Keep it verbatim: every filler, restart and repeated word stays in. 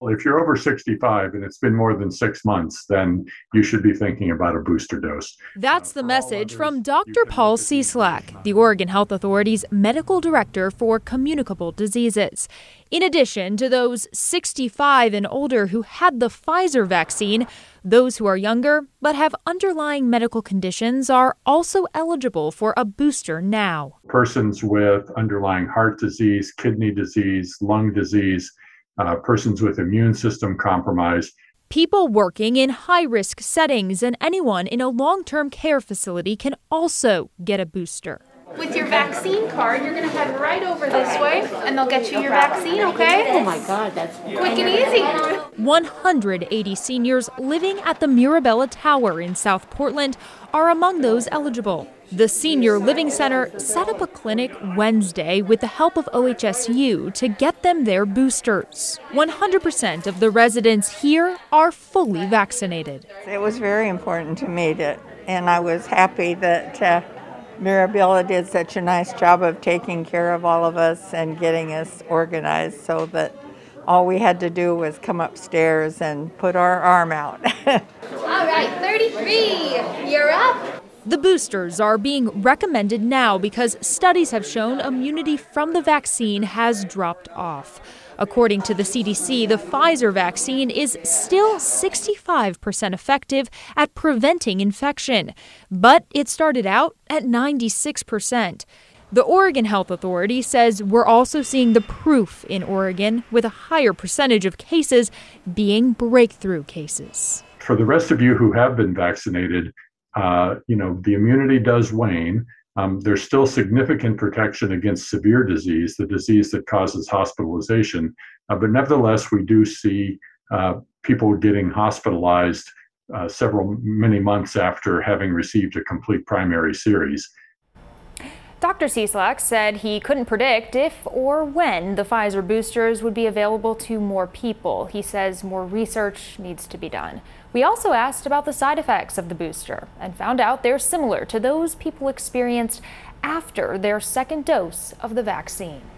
If you're over sixty-five and it's been more than six months, then you should be thinking about a booster dose. That's uh, the message others, from Doctor Paul Cieslak, the Oregon Health Authority's medical director for communicable diseases. In addition to those sixty-five and older who had the Pfizer vaccine, those who are younger but have underlying medical conditions are also eligible for a booster now. Persons with underlying heart disease, kidney disease, lung disease, Uh, persons with immune system compromise. People working in high-risk settings and anyone in a long-term care facility can also get a booster. With your vaccine card, you're going to head right over this way, and they'll get you your vaccine, okay? Oh, my God, that's quick and easy. one hundred eighty seniors living at the Mirabella Tower in South Portland are among those eligible. The Senior Living Center set up a clinic Wednesday with the help of O H S U to get them their boosters. one hundred percent of the residents here are fully vaccinated. It was very important to me, to, and I was happy that uh, Mirabella did such a nice job of taking care of all of us and getting us organized so that all we had to do was come upstairs and put our arm out. All right, thirty-three, you're up. The boosters are being recommended now because studies have shown immunity from the vaccine has dropped off. According to the C D C, the Pfizer vaccine is still sixty-five percent effective at preventing infection, but it started out at ninety-six percent. The Oregon Health Authority says we're also seeing the proof in Oregon, with a higher percentage of cases being breakthrough cases. For the rest of you who have been vaccinated, Uh, you know, the immunity does wane. Um, there's still significant protection against severe disease, the disease that causes hospitalization. Uh, but nevertheless, we do see uh, people getting hospitalized uh, several, many months after having received a complete primary series. Doctor Cieslak said he couldn't predict if or when the Pfizer boosters would be available to more people. He says more research needs to be done. We also asked about the side effects of the booster and found out they're similar to those people experienced after their second dose of the vaccine.